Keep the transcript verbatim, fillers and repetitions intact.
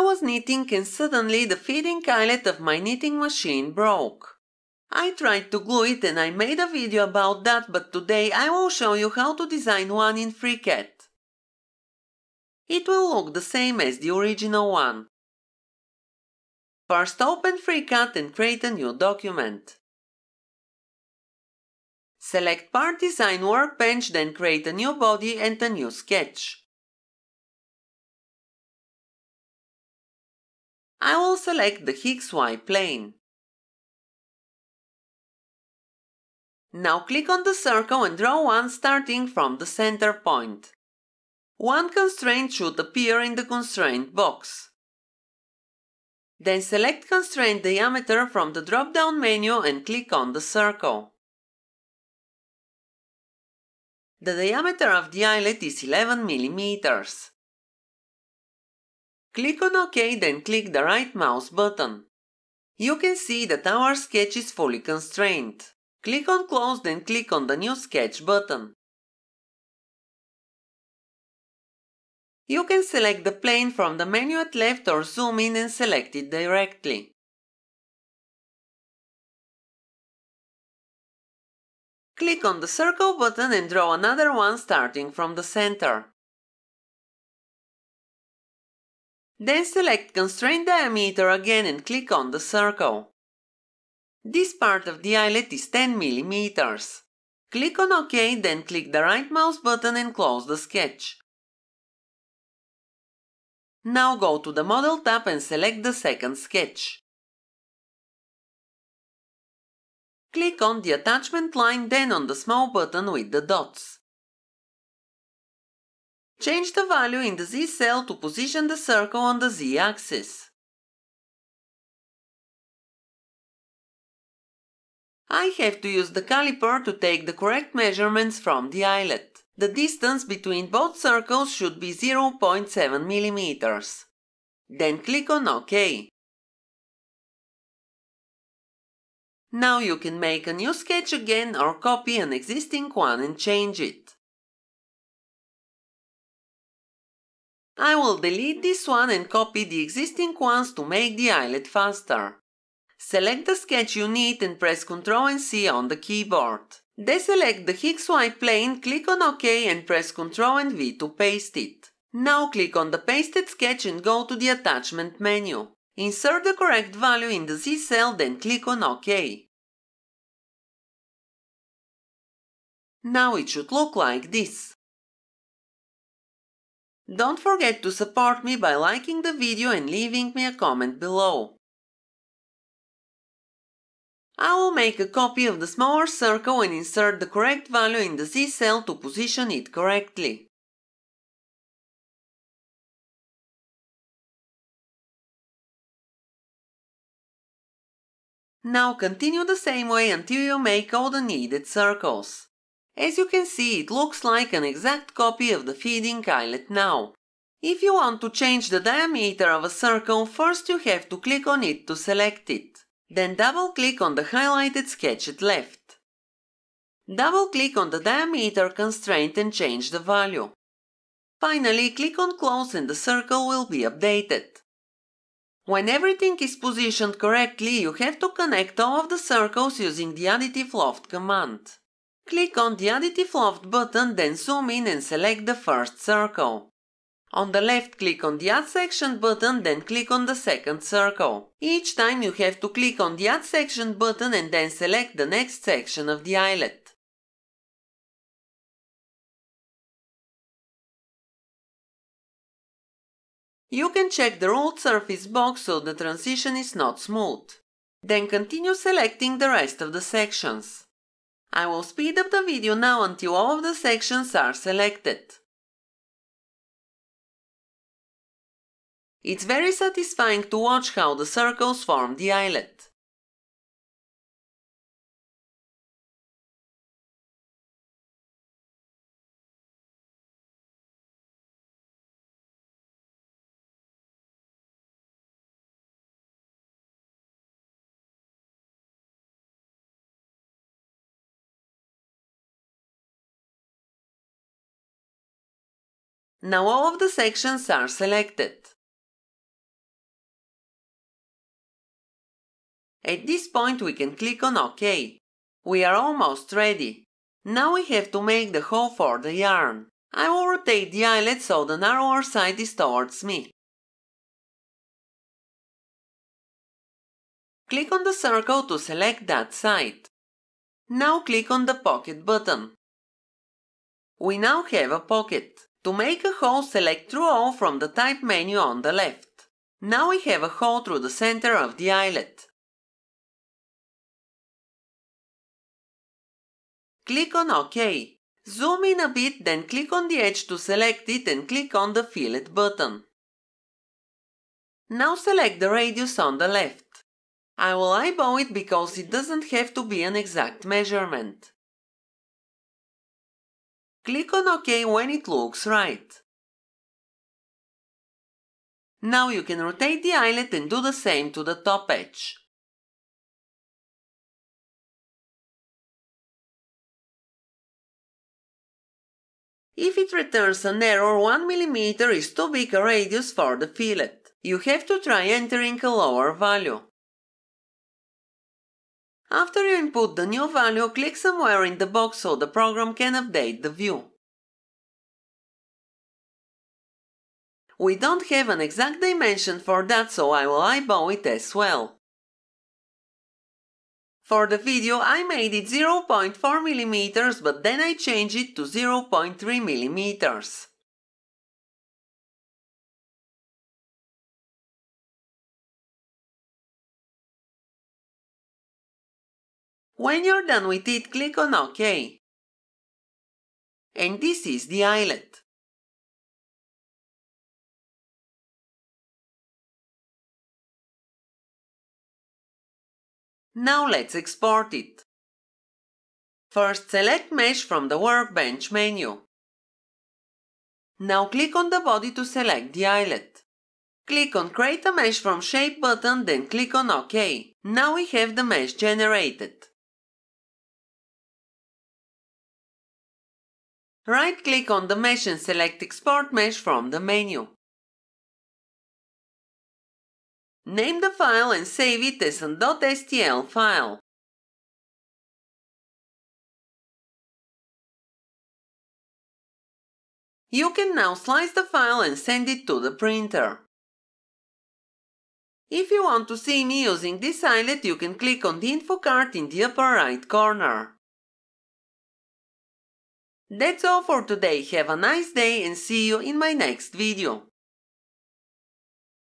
I was knitting and suddenly the feeding eyelet of my knitting machine broke. I tried to glue it and I made a video about that, but today I will show you how to design one in FreeCAD. It will look the same as the original one. First, open FreeCAD and create a new document. Select Part Design Workbench, then create a new body and a new sketch. I will select the X Y plane. Now click on the circle and draw one starting from the center point. One constraint should appear in the constraint box. Then select constraint diameter from the drop-down menu and click on the circle. The diameter of the eyelet is eleven millimeters. Click on OK, then click the right mouse button. You can see that our sketch is fully constrained. Click on Close, then click on the New Sketch button. You can select the plane from the menu at left or zoom in and select it directly. Click on the Circle button and draw another one starting from the center. Then select Constraint Diameter again and click on the circle. This part of the eyelet is ten millimeters. Click on OK, then click the right mouse button and close the sketch. Now go to the Model tab and select the second sketch. Click on the attachment line, then on the small button with the dots. Change the value in the Z cell to position the circle on the Z axis. I have to use the caliper to take the correct measurements from the eyelet. The distance between both circles should be zero point seven millimeters. Then click on OK. Now you can make a new sketch again or copy an existing one and change it. I will delete this one and copy the existing ones to make the eyelet faster. Select the sketch you need and press Ctrl and C on the keyboard. Deselect the X Y plane, click on OK and press Ctrl and V to paste it. Now click on the pasted sketch and go to the attachment menu. Insert the correct value in the Z cell, then click on OK. Now it should look like this. Don't forget to support me by liking the video and leaving me a comment below. I will make a copy of the smaller circle and insert the correct value in the Z cell to position it correctly. Now continue the same way until you make all the needed circles. As you can see, it looks like an exact copy of the feeding eyelet now. If you want to change the diameter of a circle, first you have to click on it to select it. Then double-click on the highlighted sketch at left. Double-click on the diameter constraint and change the value. Finally, click on Close and the circle will be updated. When everything is positioned correctly, you have to connect all of the circles using the Additive Loft command. Click on the Additive Loft button, then zoom in and select the first circle. On the left, click on the Add Section button, then click on the second circle. Each time you have to click on the Add Section button and then select the next section of the eyelet. You can check the Ruled Surface box so the transition is not smooth. Then continue selecting the rest of the sections. I will speed up the video now until all of the sections are selected. It's very satisfying to watch how the circles form the eyelet. Now all of the sections are selected. At this point we can click on OK. We are almost ready. Now we have to make the hole for the yarn. I will rotate the eyelet so the narrower side is towards me. Click on the circle to select that side. Now click on the pocket button. We now have a pocket. To make a hole, select through all from the type menu on the left. Now we have a hole through the center of the eyelet. Click on OK. Zoom in a bit, then click on the edge to select it and click on the fillet button. Now select the radius on the left. I will eyeball it because it doesn't have to be an exact measurement. Click on OK when it looks right. Now you can rotate the eyelet and do the same to the top edge. If it returns an error, one millimeter is too big a radius for the fillet. You have to try entering a lower value. After you input the new value, click somewhere in the box so the program can update the view. We don't have an exact dimension for that, so I will eyeball it as well. For the video, I made it zero point four millimeters, but then I changed it to zero point three millimeters. When you're done with it, click on OK. And this is the eyelet. Now let's export it. First, select Mesh from the Workbench menu. Now click on the body to select the eyelet. Click on Create a Mesh from Shape button, then click on OK. Now we have the mesh generated. Right-click on the mesh and select Export Mesh from the menu. Name the file and save it as an .stl file. You can now slice the file and send it to the printer. If you want to see me using this eyelet, you can click on the info card in the upper right corner. That's all for today. Have a nice day and see you in my next video.